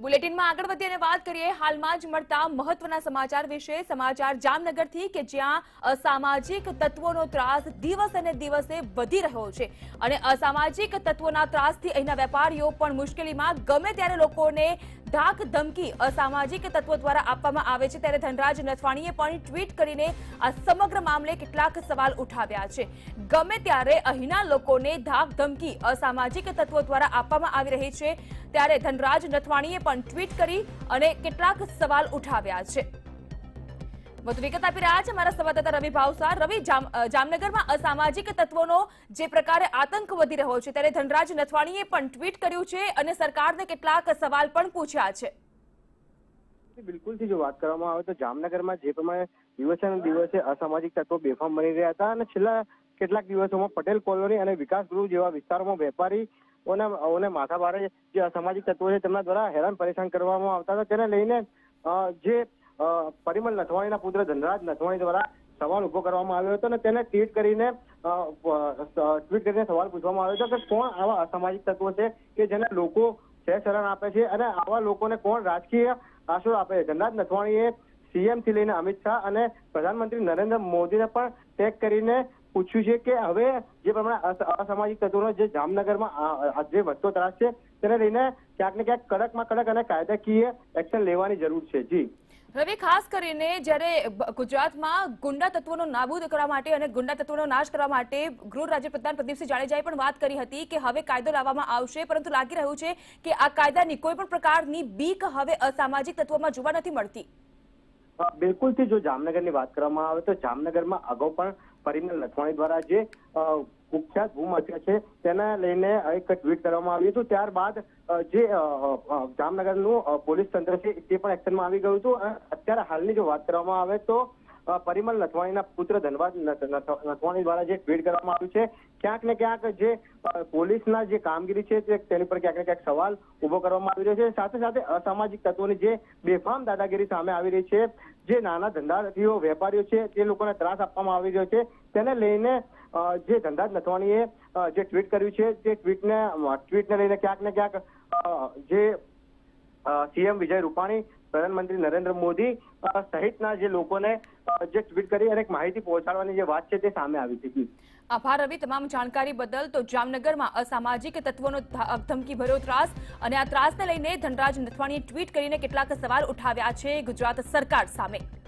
Bulletin में आगळ वधीने बात करिए हालमां ज मळता महत्वना समाचार विषय। समाचार जामनगर थी के ज्यां असामाजिक तत्वोनो त्रास दिवसे दिवसे वधी रह्यो छे अने असामाजिक तत्वोना त्रासथी अहींना वेपारीओ पण मुश्केलीमां गमे त्यारे लोकोने धाक धमकी असामाजिक तत्वों द्वारा आपवामां आवे छे। त्यारे धनराज नथवाणीए पण ट्वीट करीने आ समग्र मामले केटलाक सवाल उठाव्या छे। गमे त्यारे अहींना लोकोने धाक धमकी असामाजिक तत्वों द्वारा आपवामां आवी रही छे त्यारे धनराज नथवाणीए पण ट्वीट करी अने केटलाक सवाल उठाव्या छे। વધુ વિગત આપી રહ્યા છે અમારા સંવાદદાતા રવિ ભાવસાર। રવિ, જામનગરમાં અસામાજિક તત્વોનો જે પ્રકારે આતંક વધી રહ્યો છે ત્યારે ધનરાજ નથવાણીએ પણ ટ્વીટ કર્યું છે અને સરકારને કેટલાક સવાલ પણ પૂછ્યા છે। બિલકુલ થી જો વાત કરવામાં આવે તો જામનગરમાં જે પ્રમાણે દિવસે દિવસે અસામાજિક તત્વો બેફામ બની રહ્યા હતા અને છેલ્લા કેટલાક દિવસોમાં પટેલ કોલોની અને વિકાસ ગુરુ જેવા વિસ્તારોમાં વેપારી ઓને માથાભારે જે અસામાજિક તત્વો છે તેમના દ્વારા હેરાન પરેશાન કરવામાં આવતા હતા તેને લઈને જે परिमल नथवाणी ना पुत्र धनराज नथवाणी द्वारा सवाल उभो करवामां आव्यो हतो ने तेने ट्वीट करीने सवाल पूछवामां आव्यो हतो के कोण आवा असामाजिक तत्वो छे के जेने लोको सहचरण आपे छे अने आवा लोकोने कोण राजकीय आश्रय आपे छे। धनराज नथवाणीए सीएम थी लईने अमित शाह अने प्रधानमंत्री नरेंद्र मोदी ने पण टेग करीने पूछ्यु छे के हवे जे प्रमाणे असामाजिक तत्वोनो जे जामनगरमां जे वधतो त्रास छे तेने लईने क्यांक ने क्यांक कड़कमां कड़क अने कायदाकीय एक्शन लेवानी जरूर छे। जी रवि, खास करीने ज्यारे गुजरात में गुंडा तत्वों नाबूद करवा माटे अने गुंडा तत्वों नाश करवा माटे गृह राज्यप्रधान प्रदीपसिंह जाडेजाए पण वात करी हती के हवे कायदो लाववामां आवशे, परंतु लागी रह्यु छे के आ कायदानी कोई पण प्रकारनी बीक हवे असामाजिक तत्वोमां जोवा नथी मळती। बिलकुल थी जो जामनगरनी वात करवामां आवे तो जामनगरमां अगाऊ पण परिमल नथवाणी द्वारा जे कुख्यात भूम हत्या छे तेना लईने एक ट्वीट करवामां आव्युं हतुं। त्यारबाद जे जामनगरनुं पोलीस तंत्र छे ते पण एक्शनमां आवी गयुं हतुं। अत्यारे हालनी जो वात करवामां आवे तो परिमल नथवाणीना पुत्र धनराज नथवाणी द्वारा जे ट्वीट करवामां आव्युं छे क्यांक ने क्यांक जे पोलीसना जे कामगीरी छे तेनी पर क्यांक ने क्यांक सवाल ऊभो करवामां आवी रह्यो छे। साथे साथे असामाजिक तत्वोनी जे बेफाम दादागिरी सामे आवी रही छे, जे नाना धंधार्थीओ वेपारीओ छे ते लोकोने त्रास आपवामां आवी रह्यो छे तेने लईने जे धनराज नथवाणीए जे ट्वीट कर्युं छे ते ट्वीटने लईने क्यांक ने क्यांक जे सीएम विजय रूपाणी, प्रधानमंत्री नरेंद्र मोदी सहितना जे लोकोने जे ट्वीट करी अने माहिती पहोंचाडवानी जे वात छे ते सामे आवी हती। आभार रवि तमाम जानकारी बदल। तो जामनगर में असामाजिक तत्वों धमकी भरो त्रास अने आ त्रासने लईने धनराज नथवाणीए ट्वीट करीने केटलाक सवाल उठाव्या छे गुजरात सरकार सामे।